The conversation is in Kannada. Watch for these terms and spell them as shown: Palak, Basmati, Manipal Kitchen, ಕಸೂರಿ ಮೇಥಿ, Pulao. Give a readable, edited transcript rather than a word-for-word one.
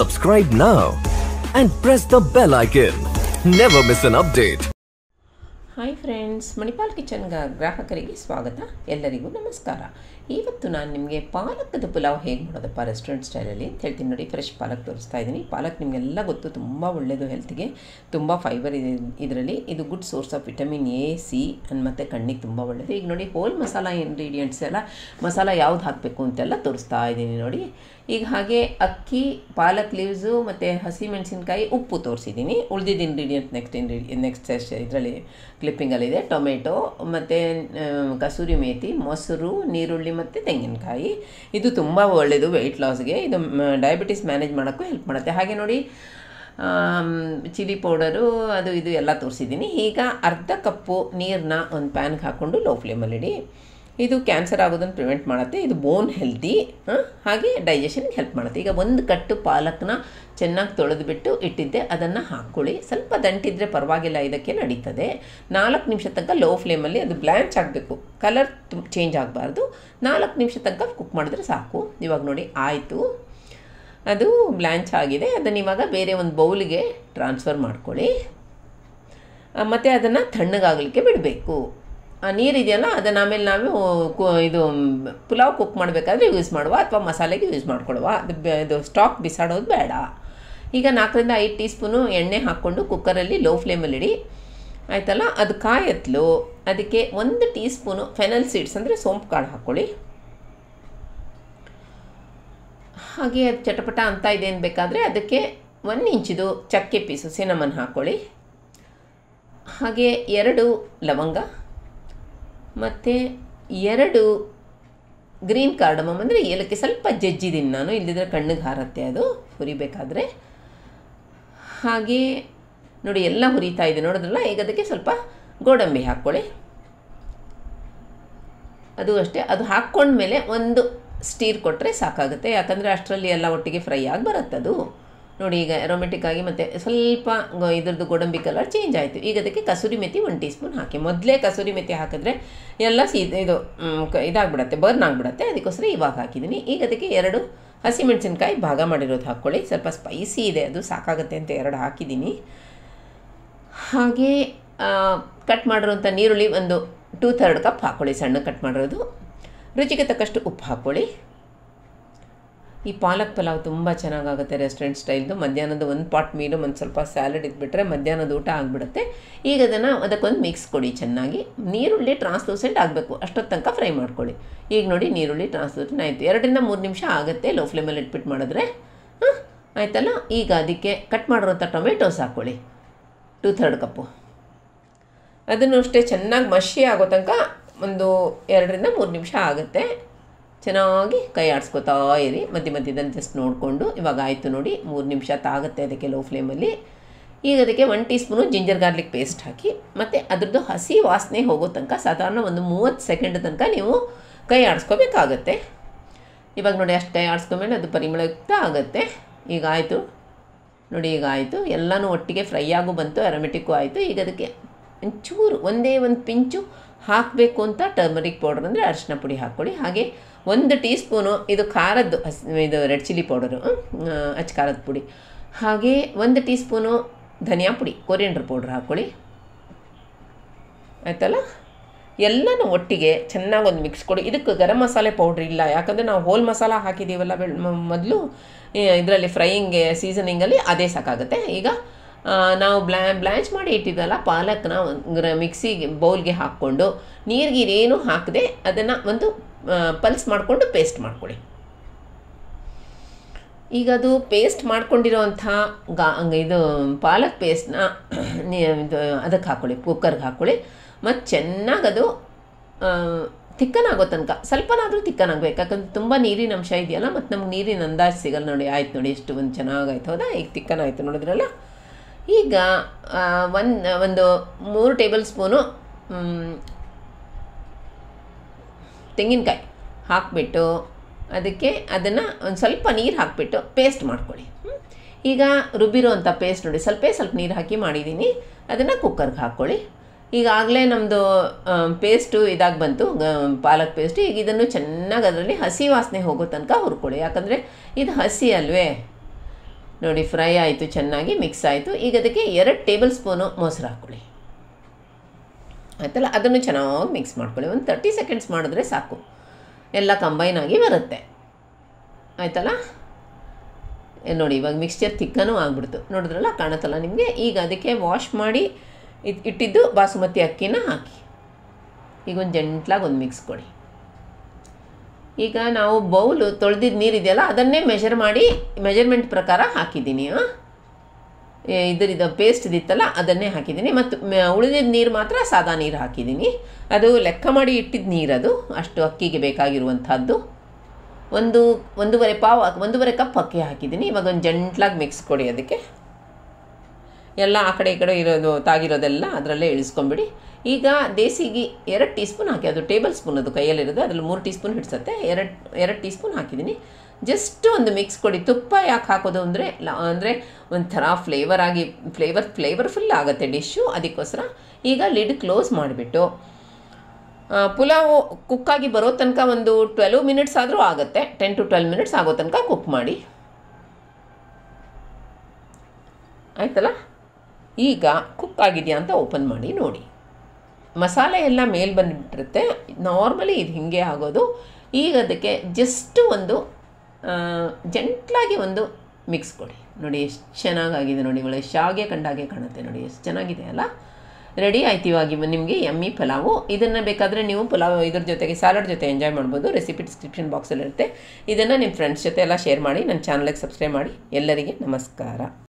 Subscribe now and press the bell icon. Never miss an update. Hi friends, Manipal Kitchen गा ग्राहकरिगे स्वागत एल्लरिगू नमस्कार. इवत्तु नानु निमगे पालकद ಪುಲಾವ್ ಹೇಗೆ ಮಾಡೋದಪ್ಪ ರೆಸ್ಟೋರೆಂಟ್ ಸ್ಟೈಲ್ ಅಲ್ಲಿ ಅಂತ ಹೇಳ್ತೀನಿ. ನೋಡಿ, ಫ್ರೆಶ್ ಪಾಲಕ್ ತೋರಿಸ್ತಾ ಇದೀನಿ. ಪಾಲಕ್ ನಿಮಗೆಲ್ಲ ಗೊತ್ತು, ತುಂಬಾ ಒಳ್ಳೆಯದು ಹೆಲ್ತ್ ಗೆ, ತುಂಬಾ ಫೈಬರ್ ಇದೆ ಇದರಲ್ಲಿ. ಇದು good source of vitamin A, C and ಮತ್ತೆ ಕಣ್ಣಿಗೆ ತುಂಬಾ ಒಳ್ಳೆಯದು. ಈಗ ನೋಡಿ, ಹೋಲ್ ಮಸಾಲಾ ಇಂಗ್ರೀಡಿಯೆಂಟ್ಸ್ ಎಲ್ಲ, ಮಸಾಲಾ ಯಾವುದು ಹಾಕಬೇಕು ಅಂತೆಲ್ಲ ತೋರಿಸ್ತಾ ಇದೀನಿ. ನೋಡಿ, ಈಗ ಹಾಗೆ ಅಕ್ಕಿ, ಪಾಲಕ್ ಲೀವ್ಸ್ ಮತ್ತೆ ಹಸಿಮೆಣಸಿನಕಾಯಿ, ಉಪ್ಪು ತೋರಿಸಿದೀನಿ. ಉಳಿದಿದ್ದ ಇಂಗ್ರೀಡಿಯೆಂಟ್ ನೆಕ್ಸ್ಟ್ ಇದರಲ್ಲಿ ಕ್ಲಿಪ್ಪಿಂಗ್ ಅಲ್ಲಿ ಇದೆ. ಟೊಮೆಟೊ ಮತ್ತೆ ಕಸೂರಿ ಮೇಥಿ, ಮೊಸರು, ನೀರುಳ್ಳಿ ಮತ್ತು ತೆಂಗಿನಕಾಯಿ. ಇದು ತುಂಬ ಒಳ್ಳೆಯದು ವೆಯ್ಟ್ ಲಾಸ್ಗೆ, ಇದು ಡಯಾಬಿಟಿಸ್ ಮ್ಯಾನೇಜ್ ಮಾಡೋಕ್ಕೂ ಹೆಲ್ಪ್ ಮಾಡುತ್ತೆ. ಹಾಗೆ ನೋಡಿ, ಚಿಲ್ಲಿ ಪೌಡರು ಅದು ಇದು ಎಲ್ಲ ತೋರಿಸಿದ್ದೀನಿ. ಈಗ ಅರ್ಧ ಕಪ್ಪು ನೀರನ್ನ ಒಂದು ಪ್ಯಾನ್ಗೆ ಹಾಕ್ಕೊಂಡು ಲೋ ಫ್ಲೇಮಲ್ಲಿಡಿ. ಇದು ಕ್ಯಾನ್ಸರ್ ಆಗೋದನ್ನು ಪ್ರಿವೆಂಟ್ ಮಾಡುತ್ತೆ, ಇದು ಬೋನ್ ಹೆಲ್ದಿ, ಹಾಗೆ ಡೈಜೆಷನ್ಗೆ ಹೆಲ್ಪ್ ಮಾಡುತ್ತೆ. ಈಗ ಒಂದು ಕಟ್ಟು ಪಾಲಕ್ನ ಚೆನ್ನಾಗಿ ತೊಳೆದುಬಿಟ್ಟು ಇಟ್ಟಿದ್ದೆ, ಅದನ್ನು ಹಾಕ್ಕೊಳ್ಳಿ. ಸ್ವಲ್ಪ ದಂಟಿದ್ರೆ ಪರವಾಗಿಲ್ಲ, ಇದಕ್ಕೆ ನಡೀತದೆ. 4 ನಿಮಿಷ ತನಕ ಲೋ ಫ್ಲೇಮಲ್ಲಿ ಅದು ಬ್ಲ್ಯಾಂಚ್ ಆಗಬೇಕು, ಕಲರ್ ಚೇಂಜ್ ಆಗಬಾರ್ದು. 4 ನಿಮಿಷ ತನಕ ಕುಕ್ ಮಾಡಿದ್ರೆ ಸಾಕು. ಇವಾಗ ನೋಡಿ ಆಯಿತು, ಅದು ಬ್ಲ್ಯಾಂಚ್ ಆಗಿದೆ. ಅದನ್ನು ಇವಾಗ ಬೇರೆ ಒಂದು ಬೌಲ್ಗೆ ಟ್ರಾನ್ಸ್ಫರ್ ಮಾಡ್ಕೊಳ್ಳಿ. ಮತ್ತು ಅದನ್ನು ತಣ್ಣಗಾಗಲಿಕ್ಕೆ ಬಿಡಬೇಕು. ಆ ನೀರಿದೆಯಲ್ಲ ಅದನ್ನು ಆಮೇಲೆ ನಾವು ಇದು ಪುಲಾವ್ ಕುಕ್ ಮಾಡಬೇಕಾದ್ರೆ ಯೂಸ್ ಮಾಡುವ ಅಥವಾ ಮಸಾಲೆಗೆ ಯೂಸ್ ಮಾಡ್ಕೊಳ್ಳುವ. ಅದು ಸ್ಟಾಕ್ ಬಿಸಾಡೋದು ಬೇಡ. ಈಗ 4 ರಿಂದ 5 ಟೀ ಸ್ಪೂನು ಎಣ್ಣೆ ಹಾಕ್ಕೊಂಡು ಕುಕ್ಕರಲ್ಲಿ ಲೋ ಫ್ಲೇಮಲ್ಲಿಡಿ, ಆಯಿತಲ್ಲ. ಅದು ಕಾಯತ್ಲು, ಅದಕ್ಕೆ 1 ಟೀ ಸ್ಪೂನು ಫೆನಲ್ ಸೀಡ್ಸ್ ಅಂದರೆ ಸೋಂಪು ಕಾಳು ಹಾಕ್ಕೊಳ್ಳಿ. ಹಾಗೆ ಅದು ಚಟಪಟ ಅಂತ ಇದೇನು ಬೇಕಾದರೆ ಅದಕ್ಕೆ 1 ಇಂಚಿದು ಚಕ್ಕೆ ಪೀಸು ಸಿನಮನ್ ಹಾಕ್ಕೊಳ್ಳಿ. ಹಾಗೆ 2 ಲವಂಗ ಮತ್ತು 2 ಗ್ರೀನ್ ಕಾರ್ಡಮಮ್ ಅಂದರೆ ಏಲಕ್ಕಿ ಸ್ವಲ್ಪ ಜಜ್ಜಿದ್ದೀನಿ ನಾನು, ಇಲ್ಲದಿದ್ದರೆ ಕಣ್ಣಿಗೆ ಹಾರತ್ತೆ ಅದು ಹುರಿಬೇಕಾದ್ರೆ. ಹಾಗೆ ನೋಡಿ ಎಲ್ಲ ಹುರಿತಾ ಇದೆ ನೋಡಿದ್ರಲ್ಲ. ಈಗ ಅದಕ್ಕೆ ಸ್ವಲ್ಪ ಗೋಡಂಬಿ ಹಾಕ್ಕೊಳ್ಳಿ, ಅದು ಅಷ್ಟೇ. ಅದು ಹಾಕ್ಕೊಂಡ್ಮೇಲೆ ಒಂದು ಸ್ಟೀರ್ ಕೊಟ್ಟರೆ ಸಾಕಾಗುತ್ತೆ, ಯಾಕಂದರೆ ಅಷ್ಟರಲ್ಲಿ ಎಲ್ಲ ಒಟ್ಟಿಗೆ ಫ್ರೈ ಆಗಿ ಬರುತ್ತದು. ನೋಡಿ ಈಗ ಅರೋಮೆಟಿಕ್ ಆಗಿ ಮತ್ತೆ ಸ್ವಲ್ಪ ಇದ್ರದ್ದು ಗೋಡಂಬಿ ಕಲರ್ ಚೇಂಜ್ ಆಯಿತು. ಈಗ ಅದಕ್ಕೆ ಕಸೂರಿ ಮೆಥಿ 1 ಟೀ ಸ್ಪೂನ್ ಹಾಕಿ. ಮೊದಲೇ ಕಸೂರಿ ಮೆಥಿ ಹಾಕಿದ್ರೆ ಎಲ್ಲ ಇದಾಗ್ಬಿಡತ್ತೆ, ಬರ್ನ್ ಆಗಿಬಿಡತ್ತೆ. ಅದಕ್ಕೋಸ್ಕರ ಇವಾಗ ಹಾಕಿದ್ದೀನಿ. ಈಗ ಅದಕ್ಕೆ 2 ಹಸಿಮೆಣಸಿನ್ಕಾಯಿ ಭಾಗ ಮಾಡಿರೋದು ಹಾಕ್ಕೊಳ್ಳಿ. ಸ್ವಲ್ಪ ಸ್ಪೈಸಿ ಇದೆ, ಅದು ಸಾಕಾಗುತ್ತೆ ಅಂತ 2 ಹಾಕಿದ್ದೀನಿ. ಹಾಗೆ ಕಟ್ ಮಾಡಿರೋಂಥ ನೀರುಳ್ಳಿ ಒಂದು 2/3 ಕಪ್ ಹಾಕ್ಕೊಳ್ಳಿ, ಸಣ್ಣ ಕಟ್ ಮಾಡಿರೋದು. ರುಚಿಗೆ ತಕ್ಕಷ್ಟು ಉಪ್ಪು ಹಾಕ್ಕೊಳ್ಳಿ. ಈ ಪಾಲಕ್ ಪಲಾವ್ ತುಂಬ ಚೆನ್ನಾಗಾಗುತ್ತೆ ರೆಸ್ಟೋರೆಂಟ್ ಸ್ಟೈಲ್ದು. ಮಧ್ಯಾಹ್ನದ 1 ಪಾಟ್ ಮೀಲು ಒಂದು ಸ್ವಲ್ಪ ಸ್ಯಾಲಡ್ ಇದ್ಬಿಟ್ರೆ ಮಧ್ಯಾಹ್ನದ ಊಟ ಆಗಿಬಿಡುತ್ತೆ. ಈಗ ಅದಕ್ಕೊಂದು ಮಿಕ್ಸ್ ಕೊಡಿ ಚೆನ್ನಾಗಿ. ನೀರುಳ್ಳಿ ಟ್ರಾನ್ಸ್ಲೂಸೆಂಟ್ ಆಗಬೇಕು, ಅಷ್ಟೊತ್ತು ತನಕ ಫ್ರೈ ಮಾಡ್ಕೊಳ್ಳಿ. ಈಗ ನೋಡಿ ನೀರುಳ್ಳಿ ಟ್ರಾನ್ಸ್ಲೂಸೆಂಟ್ ಆಯಿತು. 2 ರಿಂದ 3 ನಿಮಿಷ ಆಗುತ್ತೆ ಲೋ ಫ್ಲೇಮಲ್ಲಿ ಇಟ್ಬಿಟ್ಟು ಮಾಡಿದ್ರೆ, ಆಯಿತಲ್ಲ. ಈಗ ಅದಕ್ಕೆ ಕಟ್ ಮಾಡಿರೋಂಥ ಟೊಮೆಟೊಸ್ ಹಾಕ್ಕೊಳ್ಳಿ, 2/3 ಕಪ್ಪು. ಅದನ್ನು ಅಷ್ಟೇ ಚೆನ್ನಾಗಿ ಮಸಿ ಆಗೋ ತನಕ ಒಂದು 2 ರಿಂದ 3 ನಿಮಿಷ ಆಗುತ್ತೆ. ಚೆನ್ನಾಗಿ ಕೈ ಆಡಿಸ್ಕೊತಾ ಇರಿ, ಮಧ್ಯ ಮಧ್ಯದಲ್ಲಿ ಜಸ್ಟ್ ನೋಡಿಕೊಂಡು. ಇವಾಗ ಆಯಿತು ನೋಡಿ, 3 ನಿಮಿಷ ತಾಗುತ್ತೆ ಅದಕ್ಕೆ ಲೋ ಫ್ಲೇಮಲ್ಲಿ. ಈಗ ಅದಕ್ಕೆ 1 teaspoon ginger garlic paste ಹಾಕಿ. ಮತ್ತು ಅದರದ್ದು ಹಸಿ ವಾಸನೆ ಹೋಗೋ ತನಕ ಸಾಧಾರಣ ಒಂದು 30 ಸೆಕೆಂಡ್ ತನಕ ನೀವು ಕೈ ಆಡಿಸ್ಕೋಬೇಕಾಗತ್ತೆ. ಇವಾಗ ನೋಡಿ ಅಷ್ಟು ಕೈ ಆಡಿಸ್ಕೊಂಡ್ಮೇಲೆ ಅದು ಪರಿಮಳಯುಕ್ತ ಆಗುತ್ತೆ. ಈಗ ಆಯಿತು ನೋಡಿ, ಈಗ ಆಯಿತು. ಎಲ್ಲನೂ ಒಟ್ಟಿಗೆ ಫ್ರೈ ಆಗು ಬಂತು, ಅರೋಮೆಟಿಕ್ಕು ಆಯಿತು. ಈಗ ಅದಕ್ಕೆ ಒಂಚೂರು ಒಂದೇ 1 ಪಿಂಚು ಹಾಕಬೇಕು ಅಂತ ಟರ್ಮರಿಕ್ ಪೌಡರ್ ಅಂದರೆ ಅರಿಶಿನ ಪುಡಿ ಹಾಕ್ಕೊಳ್ಳಿ. ಹಾಗೆ 1 ಟೀ ಸ್ಪೂನು ಇದು ಖಾರದ್ದು, ಇದು ರೆಡ್ ಚಿಲ್ಲಿ ಪೌಡರು, ಅಚ್ಚ ಖಾರದ ಪುಡಿ. ಹಾಗೆ 1 ಟೀ ಸ್ಪೂನು ಧನಿಯಾ ಪುಡಿ, ಕೊರಿಯಂಡರ್ ಪೌಡ್ರ್ ಹಾಕ್ಕೊಳ್ಳಿ, ಆಯಿತಲ್ಲ. ಎಲ್ಲನೂ ಒಟ್ಟಿಗೆ ಚೆನ್ನಾಗಿ ಒಂದು ಮಿಕ್ಸ್ ಕೊಡಿ. ಇದಕ್ಕೆ ಗರಂ ಮಸಾಲೆ ಪೌಡ್ರ್ ಇಲ್ಲ, ಯಾಕಂದರೆ ನಾವು ಹೋಲ್ ಮಸಾಲ ಹಾಕಿದ್ದೀವಲ್ಲ ಮೊದಲು ಇದರಲ್ಲಿ ಫ್ರೈಯಿಂಗ್ಗೆ ಸೀಸನಿಂಗಲ್ಲಿ, ಅದೇ ಸಾಕಾಗುತ್ತೆ. ಈಗ ನಾವು ಬ್ಲ್ಯಾಂಚ್ ಮಾಡಿ ಇಟ್ಟಿದ್ದಲ್ಲ ಪಾಲಕ್ನ ಮಿಕ್ಸಿಗೆ ಬೌಲ್ಗೆ ಹಾಕ್ಕೊಂಡು ನೀರಿಗೇನು ಹಾಕದೆ ಅದನ್ನು ಒಂದು ಪಲ್ಸ್ ಮಾಡಿಕೊಂಡು ಪೇಸ್ಟ್ ಮಾಡ್ಕೊಳ್ಳಿ. ಈಗ ಅದು ಪೇಸ್ಟ್ ಮಾಡ್ಕೊಂಡಿರೋಂಥ ಇದು ಪಾಲಕ್ ಪೇಸ್ಟ್ನ ಅದಕ್ಕೆ ಹಾಕ್ಕೊಳ್ಳಿ, ಕುಕ್ಕರ್ಗೆ ಹಾಕ್ಕೊಳ್ಳಿ. ಮತ್ತು ಚೆನ್ನಾಗದು ತಿಕ್ಕನಾಗೋ ತನಕ, ಸ್ವಲ್ಪನಾದರೂ ತಿಕ್ಕನಾಗಬೇಕು, ಯಾಕಂದ್ರೆ ತುಂಬ ನೀರಿನ ಅಂಶ ಇದೆಯಲ್ಲ, ಮತ್ತು ನಮ್ಗೆ ನೀರಿನ ಅಂದಾಜು ಸಿಗಲ್ಲ. ನೋಡಿ ಆಯ್ತು ನೋಡಿ, ಎಷ್ಟು ಒಂದು ಚೆನ್ನಾಗಾಯ್ತು, ಹೌದಾ. ಈಗ ತಿಕ್ಕನಾಯಿತು ನೋಡಿದ್ರಲ್ಲ. ಈಗ ಒಂದು 3 ಟೇಬಲ್ ಸ್ಪೂನು ತೆಂಗಿನಕಾಯಿ ಹಾಕಿಬಿಟ್ಟು ಅದಕ್ಕೆ ಅದನ್ನು ಒಂದು ಸ್ವಲ್ಪ ನೀರು ಹಾಕಿಬಿಟ್ಟು ಪೇಸ್ಟ್ ಮಾಡ್ಕೊಳ್ಳಿ. ಈಗ ರುಬ್ಬಿರೋ ಅಂಥ ಪೇಸ್ಟ್ ನೋಡಿ ಸ್ವಲ್ಪ ನೀರು ಹಾಕಿ ಮಾಡಿದ್ದೀನಿ, ಅದನ್ನು ಕುಕ್ಕರ್ಗೆ ಹಾಕ್ಕೊಳ್ಳಿ. ಈಗಾಗಲೇ ನಮ್ಮದು ಪೇಸ್ಟು ಇದಾಗಿ ಬಂತು, ಪಾಲಕ್ ಪೇಸ್ಟು. ಈಗ ಇದನ್ನು ಚೆನ್ನಾಗಿ ಅದರಲ್ಲಿ ಹಸಿ ವಾಸನೆ ಹೋಗೋ ತನಕ ಹುರ್ಕೊಳ್ಳಿ, ಯಾಕಂದರೆ ಇದು ಹಸಿ ಅಲ್ವೇ. ನೋಡಿ ಫ್ರೈ ಆಯಿತು ಚೆನ್ನಾಗಿ ಮಿಕ್ಸ್ ಆಯಿತು ಈಗ ಅದಕ್ಕೆ 2 ಟೇಬಲ್ ಸ್ಪೂನ್ ಮೊಸರು ಹಾಕೊಳ್ಳಿ ಆಯ್ತಲ್ಲ ಅದನ್ನು ಚೆನ್ನಾಗಿ ಮಿಕ್ಸ್ ಮಾಡ್ಕೊಳ್ಳಿ ಒಂದು 30 ಸೆಕೆಂಡ್ಸ್ ಮಾಡಿದ್ರೆ ಸಾಕು ಎಲ್ಲ ಕಂಬೈನ್ ಆಗಿ ಬರುತ್ತೆ ಆಯ್ತಲ್ಲ ನೋಡಿ ಇವಾಗ ಮಿಕ್ಸ್ಚರ್ ತಿಕ್ಕನೂ ಆಗಿಬಿಡ್ತು ನೋಡಿದ್ರಲ್ಲ ಕಾಣುತ್ತಲ್ಲ ನಿಮಗೆ ಈಗ ಅದಕ್ಕೆ ವಾಶ್ ಮಾಡಿ ಇಟ್ಟಿದ್ದು ಬಾಸುಮತಿ ಅಕ್ಕಿನ ಹಾಕಿ ಈಗ ಒಂದು ಜೆಂಟ್ಲಾಗಿ ಒಂದು ಮಿಕ್ಸ್ ಕೊಡಿ ಈಗ ನಾವು ಬೌಲ್ ತೊಳೆದಿದ್ದ ನೀರು ಇದೆಯಲ್ಲ ಅದನ್ನೇ ಮೆಷರ್ ಮಾಡಿ ಮೆಜರ್ಮೆಂಟ್ ಪ್ರಕಾರ ಹಾಕಿದ್ದೀನಿ ಇದರಿಂದ ಪೇಸ್ಟ್ ಇದಿತ್ತಲ್ಲ ಅದನ್ನೇ ಹಾಕಿದ್ದೀನಿ ಮತ್ತು ಉಳಿದಿದ್ದ ನೀರು ಮಾತ್ರ ಸಾದಾ ನೀರು ಹಾಕಿದ್ದೀನಿ ಅದು ಲೆಕ್ಕ ಮಾಡಿ ಇಟ್ಟಿದ್ದ ನೀರು ಅದು ಅಷ್ಟು ಅಕ್ಕಿಗೆ ಬೇಕಾಗಿರುವಂಥದ್ದು ಒಂದು 1.5 ಕಪ್ ಅಕ್ಕಿ ಹಾಕಿದ್ದೀನಿ ಇವಾಗ ಒಂದು ಜೆಂಟ್ಲಾಗಿ ಮಿಕ್ಸ್ ಕೊಡಿ ಅದಕ್ಕೆ ಎಲ್ಲ ಆ ಕಡೆ ಈ ಕಡೆ ಇರೋದು ತಾಗಿರೋದೆಲ್ಲ ಅದರಲ್ಲೇ ಇಳಿಸ್ಕೊಂಬಿಡಿ ಈಗ ದೇಸಿ ಘೀ 2 ಟೀ ಸ್ಪೂನ್ ಹಾಕಿ ಅದು ಟೇಬಲ್ ಸ್ಪೂನ್ ಅದು ಕೈಯಲ್ಲಿರೋದು ಅದರಲ್ಲಿ 3 ಟೀ ಸ್ಪೂನ್ ಹಿಡಿಸುತ್ತೆ 2 ಟೀ ಸ್ಪೂನ್ ಹಾಕಿದ್ದೀನಿ ಜಸ್ಟ್ ಒಂದು ಮಿಕ್ಸ್ ಕೊಡಿ ತುಪ್ಪ ಯಾಕೆ ಹಾಕೋದು ಅಂದರೆ ಒಂಥರ ಫ್ಲೇವರ್ ಆಗಿ ಫ್ಲೇವರ್ಫುಲ್ ಆಗುತ್ತೆ ಡಿಶ್ಶು ಅದಕ್ಕೋಸ್ಕರ ಈಗ ಲಿಡ್ ಕ್ಲೋಸ್ ಮಾಡಿಬಿಟ್ಟು ಪುಲಾವ್ ಕುಕ್ಕಾಗಿ ಬರೋ ತನಕ ಒಂದು 12 ಮಿನಿಟ್ಸ್ ಆದರೂ ಆಗುತ್ತೆ 10 to 12 ಮಿನಿಟ್ಸ್ ಆಗೋ ತನಕ ಕುಕ್ ಮಾಡಿ ಆಯ್ತಲ್ಲ ಈಗ ಕುಕ್ ಆಗಿದೆಯಾ ಅಂತ ಓಪನ್ ಮಾಡಿ ನೋಡಿ ಮಸಾಲೆ ಎಲ್ಲ ಮೇಲೆ ಬಂದುಬಿಟ್ಟಿರುತ್ತೆ ನಾರ್ಮಲಿ ಇದು ಹೀಗೆ ಆಗೋದು ಈಗ ಅದಕ್ಕೆ ಜಸ್ಟ್ ಒಂದು ಜೆಂಟ್ಲಾಗಿ ಒಂದು ಮಿಕ್ಸ್ ಕೊಡಿ ನೋಡಿ ಎಷ್ಟು ಚೆನ್ನಾಗಿದೆ ನೋಡಿ ಒಳ್ಳೆ ಶಾವಿಗೆ ಕಂಡಾಗೆ ಕಾಣುತ್ತೆ ನೋಡಿ ಎಷ್ಟು ಚೆನ್ನಾಗಿದೆ ಅಲ್ಲ ರೆಡಿ ಆಯ್ತು ಇವಾಗ ನಿಮಗೆ ಯಮ್ಮಿ ಪಲಾವು ಇದನ್ನು ಬೇಕಾದರೆ ನೀವು ಪಲಾವ್ ಇದ್ರ ಜೊತೆಗೆ ಸ್ಯಾಲಡ್ ಜೊತೆ ಎಂಜಾಯ್ ಮಾಡ್ಬೋದು ರೆಸಿಪಿ ಡಿಸ್ಕ್ರಿಪ್ಷನ್ ಬಾಕ್ಸಲ್ಲಿರುತ್ತೆ ಇದನ್ನು ನಿಮ್ಮ ಫ್ರೆಂಡ್ಸ್ ಜೊತೆ ಎಲ್ಲ ಶೇರ್ ಮಾಡಿ ನನ್ನ ಚಾನಲ್ಗೆ ಸಬ್ಸ್ಕ್ರೈಬ್ ಮಾಡಿ ಎಲ್ಲರಿಗೆ ನಮಸ್ಕಾರ